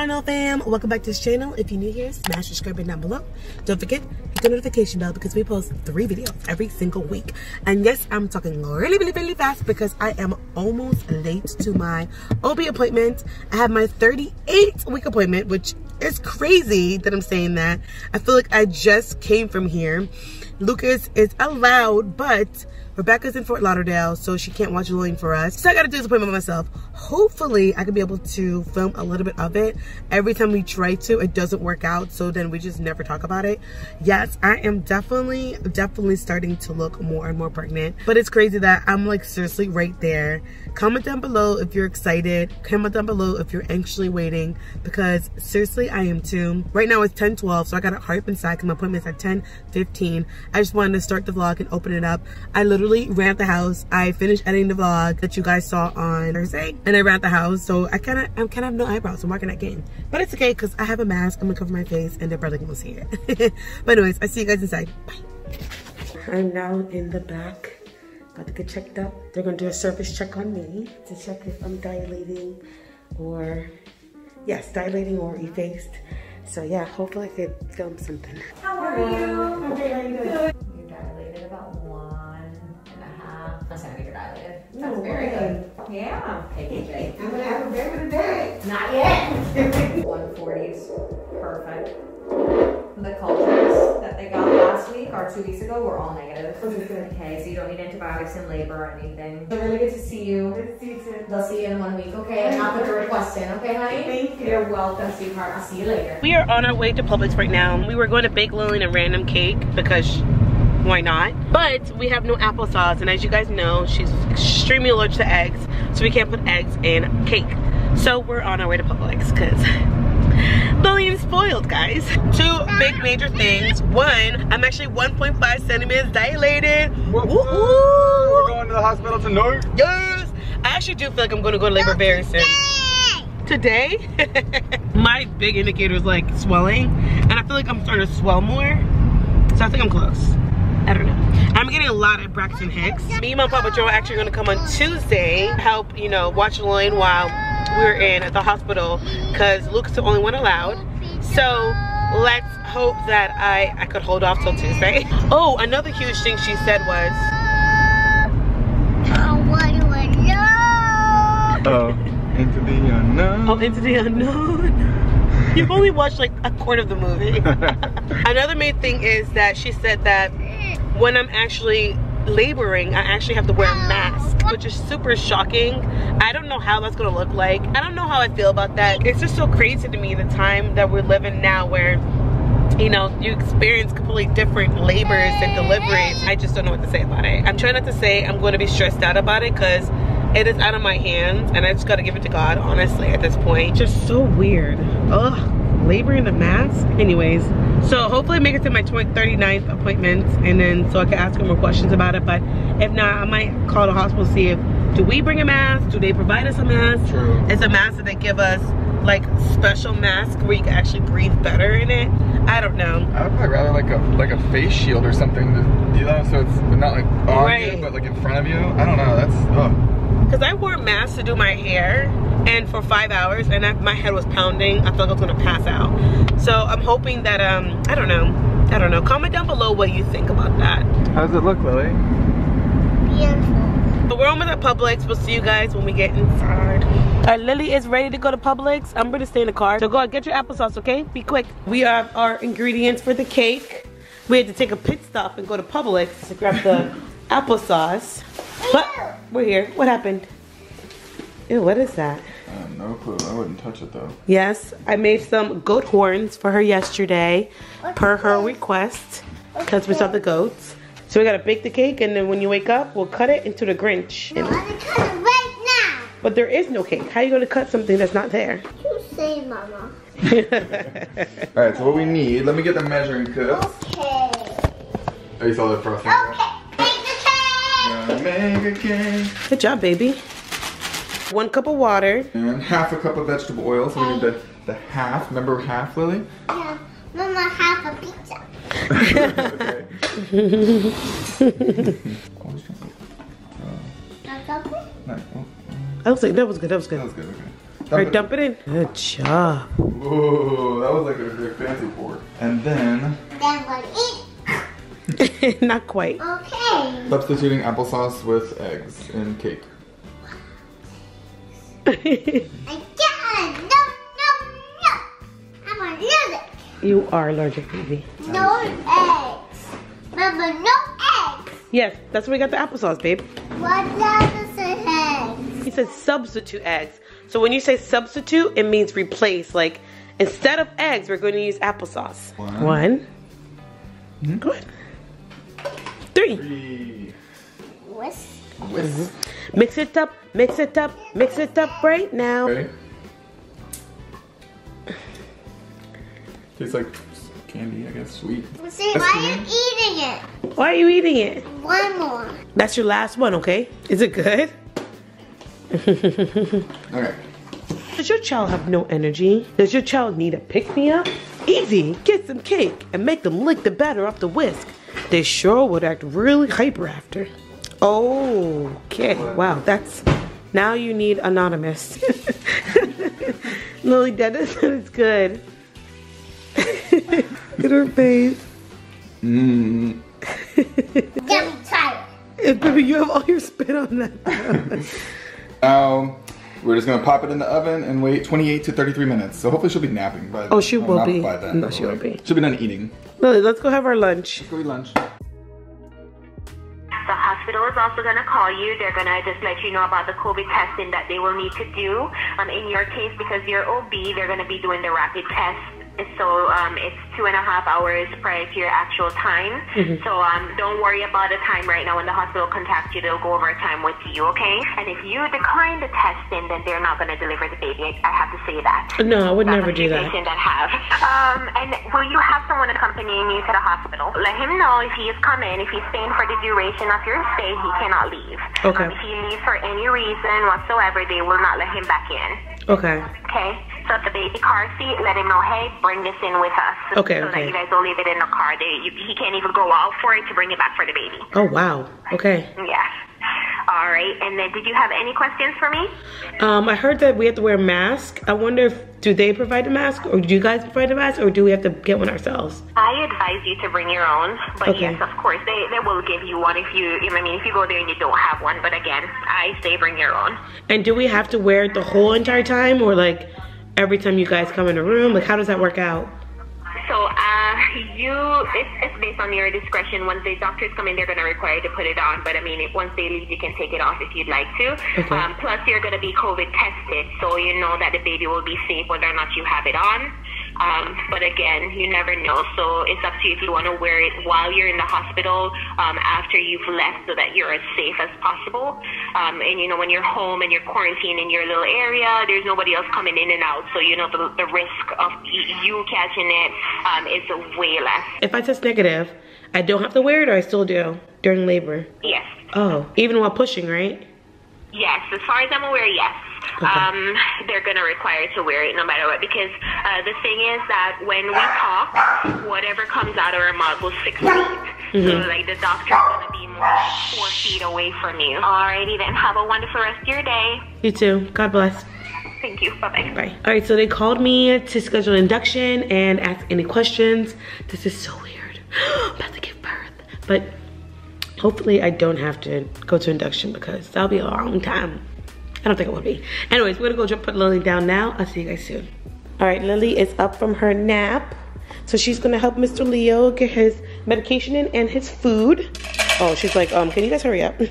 channel, fam. Welcome back to this channel. If you're new here, smash subscribe button down below. Don't forget, hit the notification bell because we post 3 videos every single week. And yes, I'm talking really fast because I am almost late to my OB appointment. I have my 38-week appointment, which is crazy that I'm saying that. I feel like I just came from here. Lucas is allowed, but Rebecca's in Fort Lauderdale, so she can't watch Lillian for us. So I gotta do this appointment by myself. Hopefully, I can be able to film a little bit of it. Every time we try to, it doesn't work out, so then we just never talk about it. Yes, I am definitely starting to look more and more pregnant. But it's crazy that I'm like seriously right there. Comment down below if you're excited. Comment down below if you're anxiously waiting, because seriously, I am too. Right now it's 10:12, so I gotta hurry up inside because my appointment's at 10:15. I just wanted to start the vlog and open it up. I literally ran out the house. I finished editing the vlog that you guys saw on Thursday, and I ran out the house, so I kind of have no eyebrows. I'm working that game, but it's okay because I have a mask. I'm gonna cover my face, and they're probably gonna see it. But anyways, I see you guys inside. Bye. I'm now in the back, about to get checked up. They're gonna do a surface check on me to check if I'm dilating, or yes, dilating or effaced. So yeah, hopefully I could film something. How are you? I'm good. How are you doing? You're dilated about 1.5. I'm saying you're dilated. That's very good. Yeah. Hey, I'm gonna have a baby today. Not yet. 140s. Perfect. The cultures that they got last week or 2 weeks ago were all negative. Okay, so you don't need antibiotics in labor or anything. So really good to see you. Good to see you too. They'll see you in 1 week, okay? I'll put the request in, okay, honey? Thank you. You're welcome, sweetheart. I'll see you later. We are on our way to Publix right now. We were going to bake Lillian a random cake because why not? But we have no applesauce, and as you guys know, she's extremely allergic to eggs, so we can't put eggs in cake. So we're on our way to Publix because Lillian's spoiled, guys. 2 big major things. 1, I'm actually 1.5 centimeters dilated. Woo -hoo. We're going to the hospital tonight. Yes. I actually do feel like I'm going to go to labor very soon. Today? My big indicator is like swelling, and I feel like I'm starting to swell more. So I think I'm close. I don't know. I'm getting a lot at Braxton Hicks. Me, Mom, Papa Joe are actually going to come on Tuesday, help, you know, watch Lillian while we're in at the hospital because Lucas is the only one allowed. So let's hope that I could hold off till Tuesday. Oh, another huge thing she said was, oh, into the unknown. Oh, into the unknown. You've only watched like a quarter of the movie. Another main thing is that she said that when I'm actually laboring, I actually have to wear a mask, which is super shocking. I don't know how that's gonna look like. I don't know how I feel about that. It's just so crazy to me, the time that we're living now where, you know, you experience completely different labors and deliveries. I just don't know what to say about it. I'm trying not to say I'm gonna be stressed out about it because it is out of my hands and I just gotta give it to God, honestly, at this point. Just so weird. Ugh. Labor in the mask. Anyways, so hopefully I make it to my 39th appointment, and then so I can ask her more questions about it. But if not, I might call the hospital, see if, do we bring a mask? Do they provide us a mask? True. It's a mask that they give us, like special mask where you can actually breathe better in it. I don't know. I would probably rather like a face shield or something, to, you know, so it's not like on right. You, but like in front of you. I don't know. That's because I wore a mask to do my hair, and for 5 hours, and my head was pounding. I thought I was gonna pass out. So I'm hoping that, I don't know. Comment down below what you think about that. How does it look, Lily? Beautiful. But we're almost at Publix. We'll see you guys when we get inside. All right, Lily is ready to go to Publix. I'm gonna stay in the car. So go ahead, get your applesauce, okay? Be quick. We have our ingredients for the cake. We had to take a pit stop and go to Publix to grab the applesauce. But we're here. What happened? Ew, what is that? No clue. I wouldn't touch it though. Yes, I made some goat horns for her yesterday, per her request, because we saw the goats. So we gotta bake the cake, and then when you wake up, we'll cut it into the Grinch. No, I'm gonna cut it right now. But there is no cake. How are you gonna cut something that's not there? You say, Mama. All right. So what we need? Let me get the measuring cup. Okay. Oh, you saw that first one. Okay. Make a cake. Good job, baby. 1 cup of water. And half a cup of vegetable oil, so we need the half. Remember half, Lily? Yeah. Mama, half a pizza. That was good, that was good. That was good, okay. Dump it in. Good job. Whoa, that was like a big fancy fork. And then. Then what it? Not quite. Okay. Substituting applesauce with eggs and cake. I can't. No, no, no. I'm allergic. You are allergic, baby. No eggs. Mama, no eggs. Yes, that's where we got the applesauce, babe. What does it say eggs? He says substitute eggs. So when you say substitute, it means replace. Like, instead of eggs, we're going to use applesauce. One. Go ahead. Three. Whisk. Mix it up right now. Okay. Tastes like candy, I guess, sweet. See, why are you eating it? One more. That's your last one, okay? Is it good? Okay. Does your child have no energy? Does your child need a pick-me-up? Easy, get some cake and make them lick the batter off the whisk. They sure would act really hyper after. Okay, wow, that's, now you need anonymous. Lily Dennis, it's good. Look at her face. Mmm. Don't try it. Baby, you have all your spit on that. We're just gonna pop it in the oven and wait 28 to 33 minutes. So hopefully she'll be napping by then. Oh, she will be. By then, no, she will be. She'll be done eating. Lily, let's go have our lunch. Let's go eat lunch. The hospital is also going to call you. They're going to just let you know about the COVID testing that they will need to do. In your case, because you're OB, they're going to be doing the rapid test. So it's 2.5 hours prior to your actual time. So don't worry about the time right now. When the hospital contacts you, they'll go over time with you, okay? And if you decline the testing, then they're not going to deliver the baby. I have to say that. No, I would never do that. That have. And will you have someone accompanying you to the hospital? Let him know if he is coming. If he's staying for the duration of your stay, he cannot leave. Okay. If he leaves for any reason whatsoever, they will not let him back in. Okay. Okay. So at the baby car seat, let him know, hey, bring this in with us. Okay. So that you guys will leave it in the car. He can't even go out for it to bring it back for the baby. Oh wow. Okay. Yeah. All right. And then, did you have any questions for me? I heard that we have to wear a mask. I wonder if do they provide a mask, or do you guys provide a mask, or do we have to get one ourselves? I advise you to bring your own, but yes, of course they will give you one if if you go there and you don't have one. But again, I say bring your own. And do we have to wear it the whole entire time, or like every time you guys come in the room? Like, how does that work out? So it's based on your discretion. Once the doctors come in, they're going to require you to put it on. But once they leave, you can take it off if you'd like to. Okay. Plus, you're going to be COVID tested, so you know that the baby will be safe whether or not you have it on. But again, you never know. So it's up to you if you want to wear it while you're in the hospital, after you've left, so that you're as safe as possible. And when you're home and you're quarantined in your little area, there's nobody else coming in and out. So the risk of you catching it is way less. If I test negative, I don't have to wear it, or I still do during labor? Yes. Oh, even while pushing, right? Yes, as far as I'm aware, yes. Okay. They're going to require to wear it no matter what, because the thing is that when we talk, whatever comes out of our mouth will 6 feet. So like the doctor's going to be more 4 feet away from you. Alrighty then, have a wonderful rest of your day. You too. God bless. Thank you. Bye-bye. Bye. Alright, so they called me to schedule induction and ask any questions. This is so weird. I'm about to give birth. But hopefully I don't have to go to induction, because that'll be a long time. I don't think it would be. Anyways, we're gonna go put Lily down now. I'll see you guys soon. All right, Lily is up from her nap. So she's gonna help Mr. Leo get his medication in and his food. Oh, she's like, can you guys hurry up? Wait.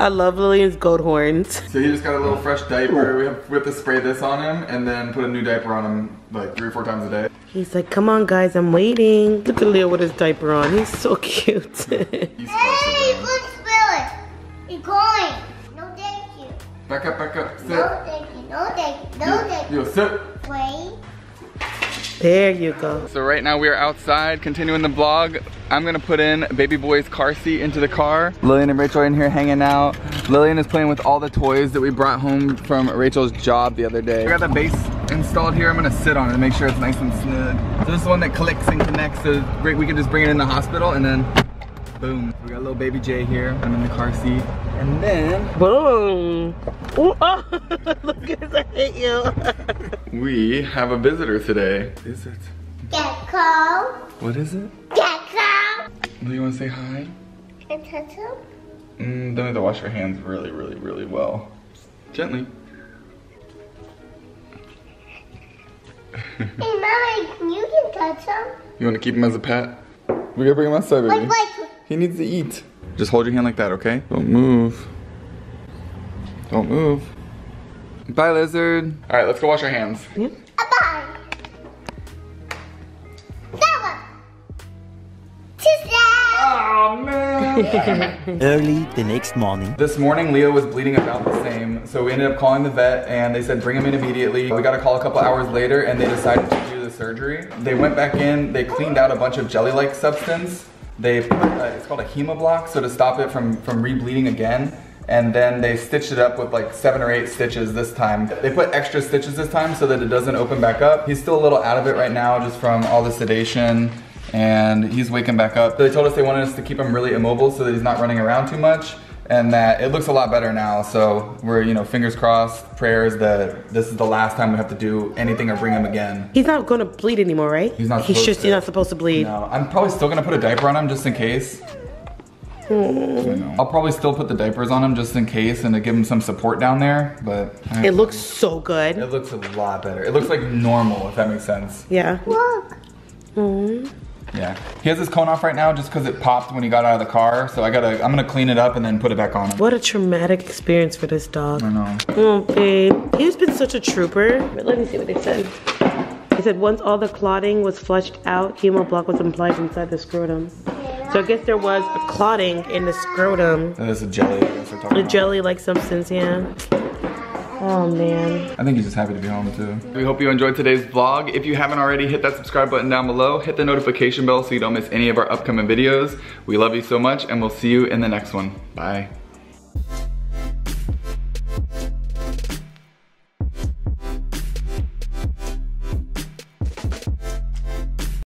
I love Lillian's goat horns. So he just got a little fresh diaper. We have to spray this on him and then put a new diaper on him like 3 or 4 times a day. He's like, come on guys, I'm waiting. Look at Leo with his diaper on. He's so cute. He's going. No, thank you. Back up. Sit. No, thank you. No, thank you. Sit. Wait. There you go. So right now we are outside, continuing the vlog. I'm gonna put in baby boy's car seat into the car. Lillian and Rachel are in here hanging out. Lillian is playing with all the toys that we brought home from Rachel's job the other day. I got the base installed here. I'm gonna sit on it and make sure it's nice and snug. So this is one that clicks and connects, so we can just bring it in the hospital and then boom. We got little baby Jay here. I'm in the car seat. And then, boom. Ooh, oh, Lucas, I hate you. We have a visitor today. Is it? Gecko. What is it? Gecko. Do you want to say hi? Can I touch him? Then we have to wash our hands really, really, really well. Gently. Hey, Mama, you can touch him. You want to keep him as a pet? We gotta bring him outside, baby. Wait. He needs to eat. Just hold your hand like that, okay? Don't move. Don't move. Bye, lizard. All right, let's go wash our hands. Yeah. Bye. Oh, man. Early the next morning. This morning, Leo was bleeding about the same, so we ended up calling the vet, and they said bring him in immediately. We got a call a couple hours later, and they decided to do the surgery. They went back in, they cleaned out a bunch of jelly-like substance. They put, it's called a hemoblock, so to stop it from re-bleeding again. And then they stitched it up with like 7 or 8 stitches this time. They put extra stitches this time so that it doesn't open back up. He's still a little out of it right now just from all the sedation, and he's waking back up. They told us they wanted us to keep him really immobile so that he's not running around too much, and that it looks a lot better now, so we're, you know, fingers crossed, prayers that this is the last time we have to do anything or bring him again. He's not gonna bleed anymore, right? He's not supposed to. He's not supposed to bleed. No, I'm probably still gonna put a diaper on him just in case. I'll probably still put the diapers on him just in case and to give him some support down there, but... It looks so good. It looks a lot better. It looks like normal, if that makes sense. Yeah. Look. Mm. Yeah. He has his cone off right now just because it popped when he got out of the car, so I'm gonna clean it up and then put it back on him. What a traumatic experience for this dog. I know. Oh, babe. He's been such a trooper. But let me see what they said. They said once all the clotting was flushed out, hemoblock was implied inside the scrotum. So I guess there was a clotting in the scrotum. And there's a jelly, I guess we're talking about. A jelly-like substance, yeah. Oh, man. I think he's just happy to be home, too. We hope you enjoyed today's vlog. If you haven't already, hit that subscribe button down below. Hit the notification bell so you don't miss any of our upcoming videos. We love you so much, and we'll see you in the next one. Bye.